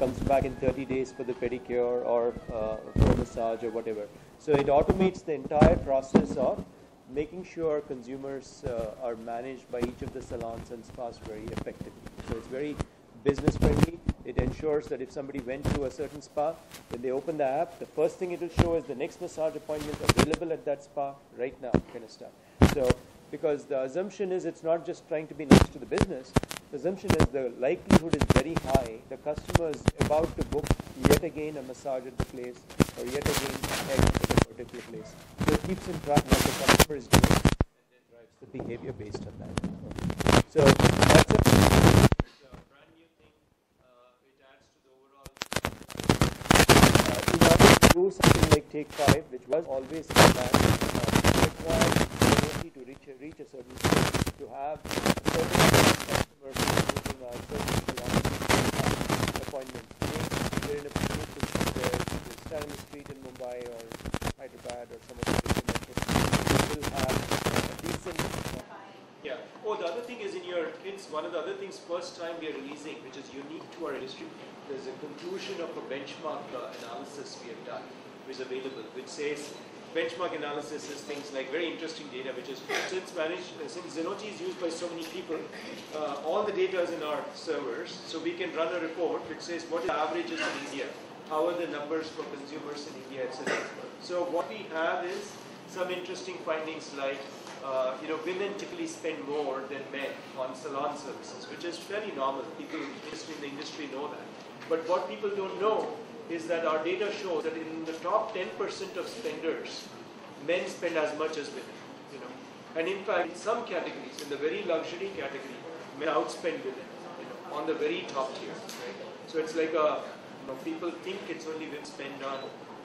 comes back in 30 days for the pedicure or for massage or whatever. So it automates the entire process of making sure consumers are managed by each of the salons and spas very effectively. So it's very business friendly. It ensures that if somebody went to a certain spa, when they open the app, the first thing it will show is the next massage appointment available at that spa right now, kind of stuff. So, because the assumption is it's not just trying to be nice to the business, the assumption is the likelihood is very high. The customer is about to book yet again a massage at the place or yet again at a particular place. So it keeps in track what the customer is doing and then drives the behavior based on that. So that's a brand new thing. It adds to the overall. In order to do something like Take Five, which was always in the plan, to reach a certain point, to have a certain customer booking a certain appointment. They're in a position to stand on the street in Mumbai or Hyderabad or some other place. Will have a decent. Yeah. Oh, the other thing is in your kids. One of the other things, first time we are releasing, which is unique to our industry, there's a conclusion of a benchmark analysis we have done, which is available, which says. Benchmark analysis is things like very interesting data, which is since managed, since Zenoti is used by so many people, all the data is in our servers, so we can run a report which says what is averages in India, how are the numbers for consumers in India, etc. So what we have is some interesting findings like you know, women typically spend more than men on salon services, which is fairly normal. People in the industry know that, but what people don't know is that our data shows that in the top 10% of spenders, men spend as much as women, you know. And in fact, in some categories, in the very luxury category, men outspend women, you know, on the very top tier, right? So it's like a, you know, people think it's only women spend on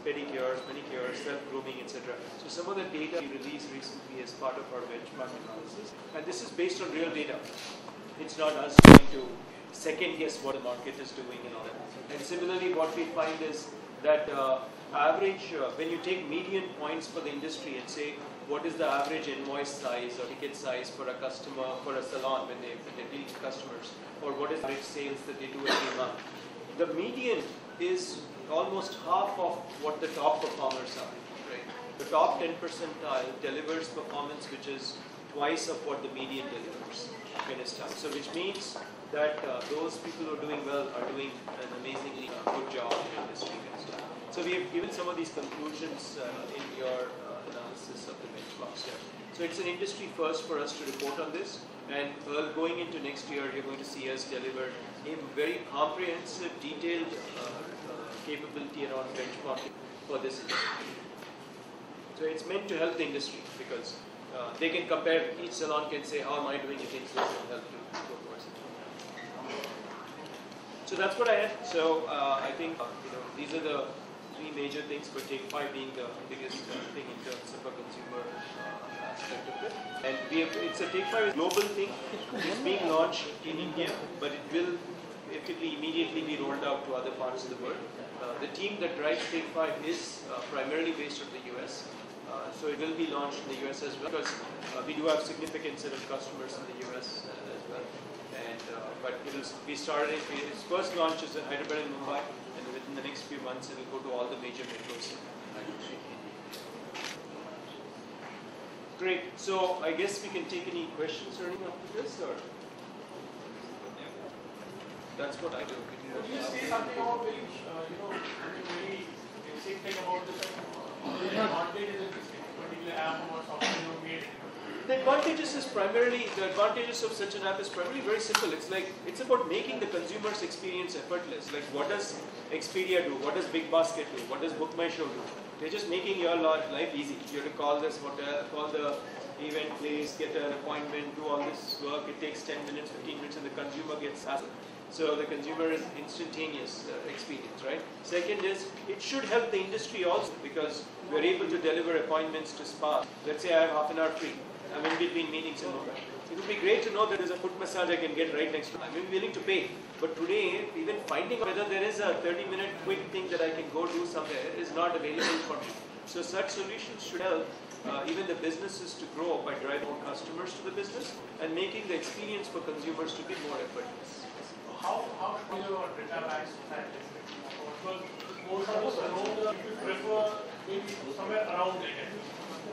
pedicures, manicures, self-grooming, etc. So some of the data we released recently as part of our benchmark analysis, and this is based on real data. It's not us trying to second guess what the market is doing and all that. And similarly, what we find is that average, when you take median points for the industry and say what is the average invoice size or ticket size for a customer, for a salon when they deal with customers, or what is the average sales that they do every month, the median is almost half of what the top performers are, right? The top 10 percentile delivers performance which is twice of what the median delivers. So which means that those people who are doing well are doing an amazingly good job in industry. So we have given some of these conclusions in your analysis of the benchmarks. So it's an industry first for us to report on this, and going into next year you're going to see us deliver a very comprehensive, detailed capability around benchmarking for this industry. So it's meant to help the industry because they can compare, each salon can say, how am I doing against this and help to go towards it. So that's what I had. So I think you know, these are the three major things, but Take Five being the biggest thing in terms of a consumer aspect of it. And we have, it's a Take Five global thing. It's being launched in India, but it will effectively immediately be rolled out to other parts of the world. The team that drives Take Five is primarily based out of the US. So it will be launched in the US as well, because we do have significant set of customers in the US as well. And but it will be started. Its first launch is in Hyderabad and Mumbai, and within the next few months, it will go to all the major metros. Great. So I guess we can take any questions or anything after this, or that's what I do. Could you say something about the, you know, very insightful about the. The advantages is primarily, the advantages of such an app is primarily very simple. It's like, it's about making the consumer's experience effortless. Like, what does Expedia do? What does Big Basket do? What does BookMyShow do? They're just making your life easy. You have to call this hotel, call the event place, get an appointment, do all this work. It takes 10 minutes, 15 minutes, and the consumer gets hassled. So the consumer is instantaneous experience, right? Second is, it should help the industry also, because we're able to deliver appointments to spas. Let's say I have half an hour free. I'm in between meetings and all that. It would be great to know that there's a foot massage I can get right next to me. I'm willing to pay. But today, even finding whether there is a 30-minute quick thing that I can go do somewhere is not available for me. So such solutions should help even the businesses to grow by driving more customers to the business and making the experience for consumers to be more effortless. How do you or data banks decide this? Because most of us know that you prefer maybe somewhere around it.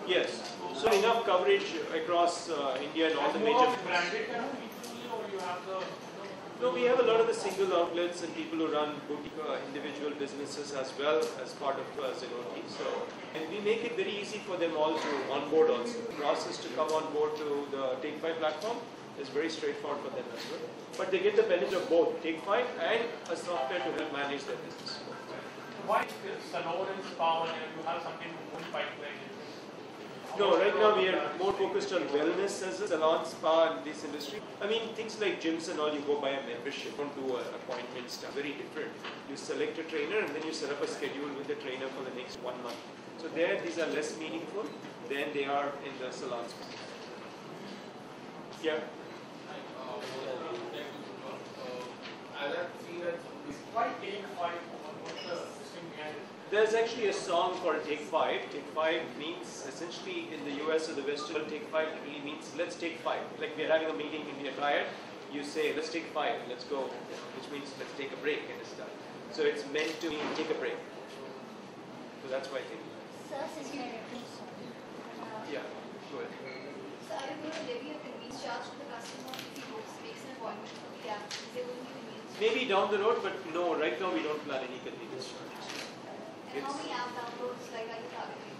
Yes. So enough coverage across India and all the major. Branded kind of B2B, or you have the. No, we have a lot of the single outlets and people who run boutique individual businesses as well as part of Zenoti. So, and we make it very easy for them all to onboard also. The process to come on board to the Take Five platform is very straightforward for them as well. But they get the benefit of both Take Five and a software to help manage their business. Why salon and spa, you have something in pipeline? No, right now we are more focused on wellness as a salon, spa and this industry. I mean, things like gyms and all, you go by a membership, don't do appointment stuff, very different. You select a trainer and then you set up a schedule with the trainer for the next 1 month. So there, these are less meaningful than they are in the salon space. Yeah? There's actually a song called Take Five. Take Five means essentially in the US or the Western world, Take Five really means let's take five. Like we're having a meeting and we're tired, you say let's take five, let's go, which means let's take a break and stuff. So it's meant to mean take a break. So that's why I think. Sir, since you had a question. Yeah, go ahead. So are you going to levy a convenience charge to the customer if he makes an appointment for the app? Is there going to be convenience charge? Maybe down the road, but no, right now we don't plan any convenience charges. How many app downloads like are you targeting?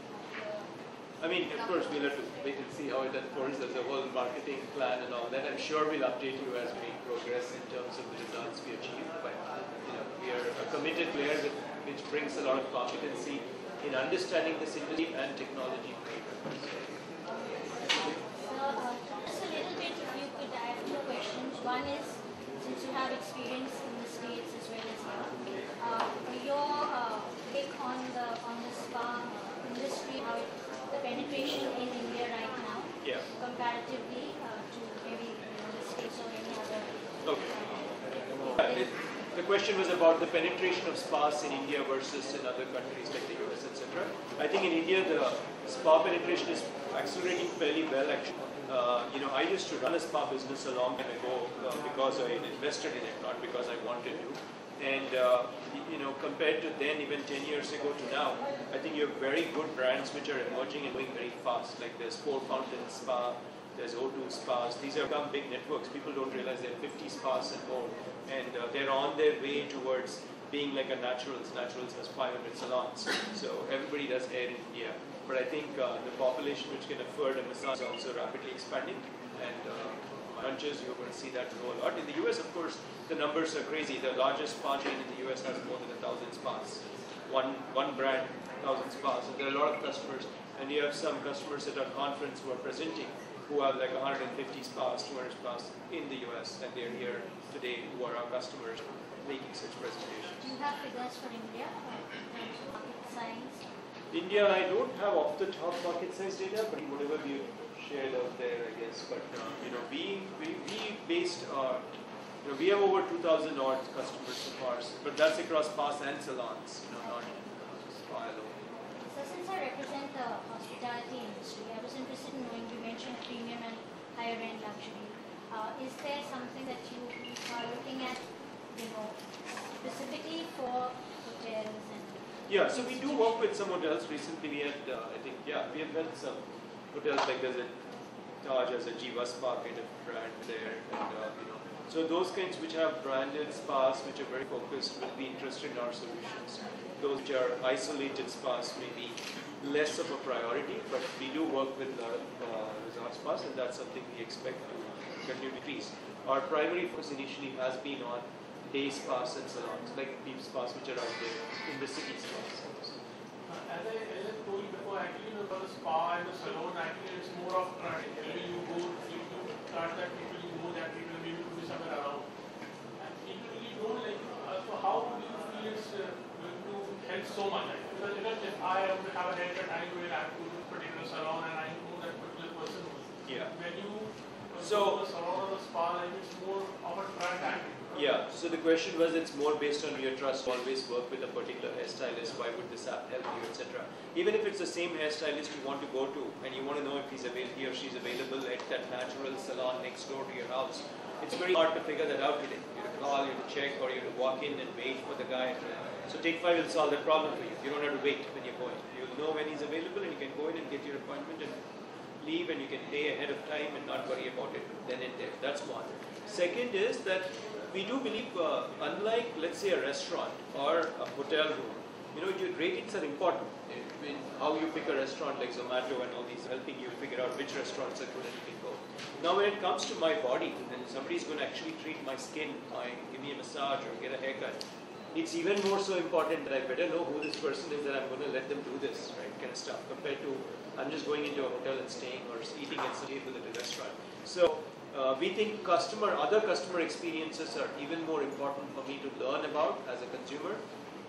I mean, of course, we'll have to wait and see how it unfolds as a whole marketing plan and all that. I'm sure we'll update you as we progress in terms of the results we achieve. But you know, we are a committed player which brings a lot of competency in understanding this industry and technology. Just a little bit, if you could, I have two questions. One is, since you have experience in the States as well as here, your take on the spa industry, how the penetration in India right now, yeah, comparatively to maybe the States or any other. Okay. The question was about the penetration of spas in India versus in other countries like the US, etc. I think in India the spa penetration is accelerating fairly well actually. You know, I used to run a spa business a long time ago because I invested in it, not because I wanted to. And, you know, compared to then, even 10 years ago to now, I think you have very good brands which are emerging and going very fast. Like there's Four Fountains Spa, there's O2 Spas. These have become big networks. People don't realize there are 50 spas and more. And they're on their way towards being like a Naturals. Naturals has 500 salons. So everybody does hair in India. But I think the population which can afford a massage is also rapidly expanding. And you're going to see that grow a lot. In the US, of course, the numbers are crazy. The largest spa chain in the US has more than 1,000 spas. One brand, 1,000 spas. So there are a lot of customers. And you have some customers at our conference who are presenting who have like 150 spas, 200 spas in the US. And they're here today who are our customers making such presentations. Do you have figures for India? Market size? India, I don't have off the top market size data, but whatever you shared out there, I guess. But you know, we have over 2,000 odd customers so far, but that's across spas and salons, you know, not spa alone. So since I represent the hospitality industry, I was interested in knowing, you mentioned premium and higher end luxury. Is there something that you are looking at, you know, specifically for hotels and? Yeah, so we do work with some hotels. Recently we had, we have done some hotels, like there's a Taj as a Jiva spa kind of brand there. And, so those kinds which have branded spas, which are very focused, will be interested in our solutions. Those which are isolated spas may be less of a priority, but we do work with our resort spas, and that's something we expect to continue to increase. Our primary focus initially has been on day spas and salons, like deep spas which are out there in the city spas. As I told you before, actually the spa and the salon, actually it's more of where you go, you start that people, you go that people, maybe you do somewhere around. And people really don't like it. So how do you feel it's going to help so much? Because even if I have a haircut, I go in a particular salon and I know that particular person. Yeah. When you go to the salon or the spa, like it's more of a trend angle. Yeah, so the question was, it's more based on your trust. Always work with a particular hairstylist. Why would this app help you, etc. Even if it's the same hairstylist you want to go to, and you want to know if he or she's available at that natural salon next door to your house, it's very hard to figure that out today. You have to call, you have to check, or you have to walk in and wait for the guy. So Take Five will solve that problem for you. You don't have to wait when you're going. You'll know when he's available and you can go in and get your appointment and leave, and you can pay ahead of time and not worry about it then and there. That's one. Second is that we do believe, unlike, let's say, a restaurant or a hotel room, your ratings are important. I mean, how you pick a restaurant like Zomato and all these helping you figure out which restaurants are good and you can go. Now when it comes to my body, and somebody's going to actually treat my skin, give me a massage or get a haircut, it's even more so important that I better know who this person is that I'm going to let them do this, right, kind of stuff, compared to I'm just going into a hotel and staying or eating at a table at a restaurant. So we think other customer experiences are even more important for me to learn about as a consumer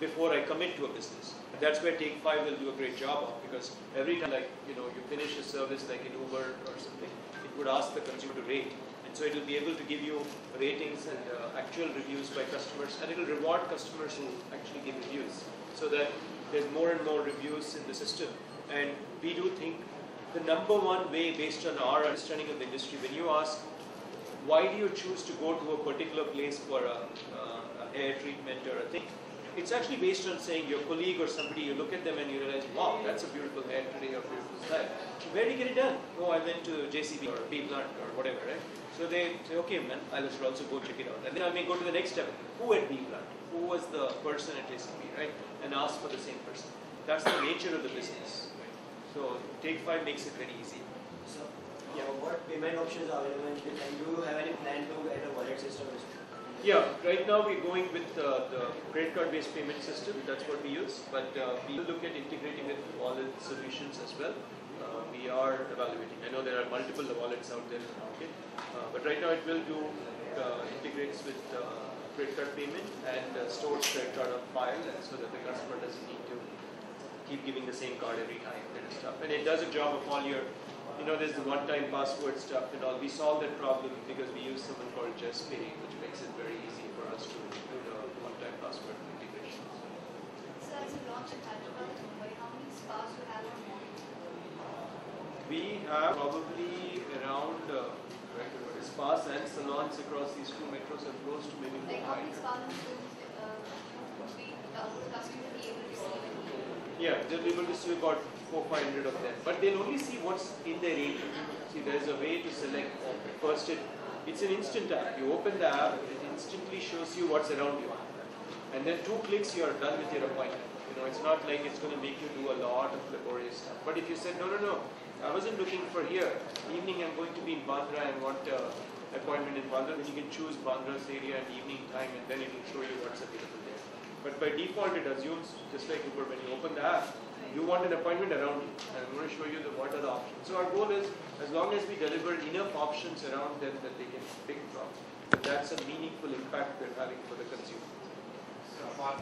before I commit to a business. That's where Take Five will do a great job of, because every time you finish a service like in Uber or something, it would ask the consumer to rate. And so it will be able to give you ratings and actual reviews by customers, and it will reward customers who actually give reviews, so that there's more and more reviews in the system. And we do think the number one way, based on our understanding of the industry, when you ask, why do you choose to go to a particular place for a hair treatment or a thing, it's actually based on saying your colleague or somebody, you look at them and you realize, wow, that's a beautiful hair today or beautiful style. Where do you get it done? Oh, I went to JCB or B Blunt or whatever, right? So they say, okay, man, I should also go check it out. And then I may go to the next step. Who at B Blunt? Who was the person at JCB, right? And ask for the same person. That's the nature of the business. So Take Five makes it very easy. So, yeah. What payment options are available, and do you have any plan to add a wallet system? Yeah, right now we're going with the credit card based payment system. That's what we use, but we look at integrating with wallet solutions as well. We are evaluating. I know there are multiple wallets out there in the market, but right now it will do integrates with credit card payment and stores credit card on file, so that the customer doesn't need to keep giving the same card every time and stuff. And it does a job of all your, there's the one-time password stuff and all. We solve that problem because we use someone called JSP, which makes it very easy for us to do the one-time password integration. So as you launch a Naturals in Mumbai, how many spas do you have on board? We have probably around spas and salons across these two metros and close to maybe 400. Like how many spas would be the customer be able to see? Yeah, they'll be able to see about 400 or 500 of them. But they'll only see what's in their area. See, there's a way to select. First, it's an instant app. You open the app, it instantly shows you what's around you. And then 2 clicks, you're done with your appointment. It's not like it's going to make you do a lot of laborious stuff. But if you said, no, I wasn't looking for here. Evening, I'm going to be in Bandra and want an appointment in Bandra. Then you can choose Bandra's area and evening time, and then it will show you what's available there. But by default, it assumes, just like Uber, when you open the app, you want an appointment around you. And I'm going to show you what are the options. So our goal is, as long as we deliver enough options around them that they can pick from, but that's a meaningful impact we're having for the consumer.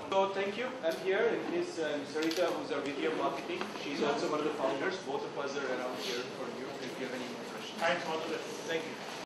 So thank you. I'm here. It is Sarita, who's our VP of Marketing. She's also one of the founders. Both of us are around here for you if you have any more questions. Thanks for all of this. Thank you.